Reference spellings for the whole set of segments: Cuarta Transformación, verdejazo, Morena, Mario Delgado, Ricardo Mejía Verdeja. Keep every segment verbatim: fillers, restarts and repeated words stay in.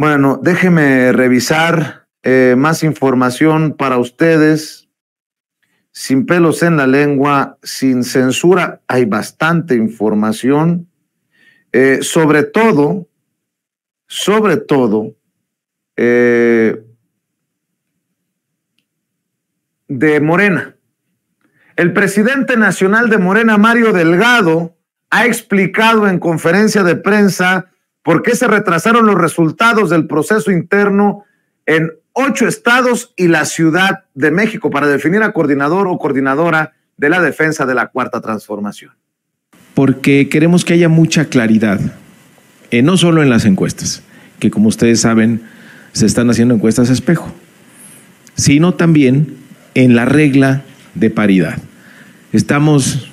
Bueno, déjeme revisar eh, más información para ustedes. Sin pelos en la lengua, sin censura, hay bastante información. Eh, sobre todo, sobre todo, eh, de Morena. El presidente nacional de Morena, Mario Delgado, ha explicado en conferencia de prensa por qué se retrasaron los resultados del proceso interno en ocho estados y la Ciudad de México para definir a coordinador o coordinadora de la defensa de la Cuarta Transformación. Porque queremos que haya mucha claridad, eh, no solo en las encuestas, que como ustedes saben, se están haciendo encuestas a espejo, sino también en la regla de paridad. Estamos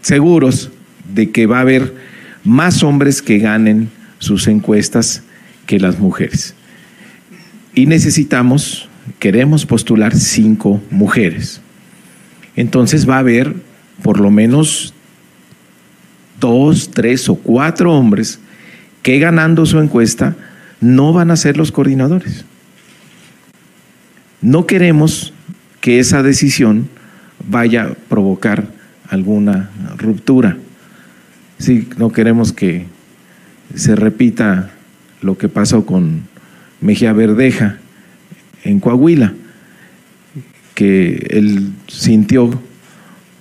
seguros de que va a haber más hombres que ganen sus encuestas que las mujeres. Y necesitamos, queremos postular cinco mujeres. Entonces va a haber por lo menos dos, tres o cuatro hombres que ganando su encuesta no van a ser los coordinadores. No queremos que esa decisión vaya a provocar alguna ruptura. Sí, no queremos que se repita lo que pasó con Mejía Verdeja en Coahuila, que él sintió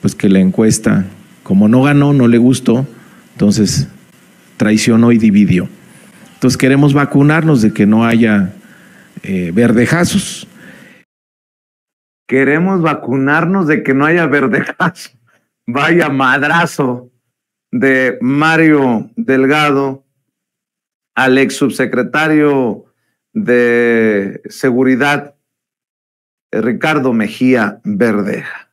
pues que la encuesta, como no ganó, no le gustó, entonces traicionó y dividió. Entonces queremos vacunarnos de que no haya eh, verdejazos. Queremos vacunarnos de que no haya verdejazos. Vaya madrazo de Mario Delgado al ex subsecretario de Seguridad Ricardo Mejía Verdeja.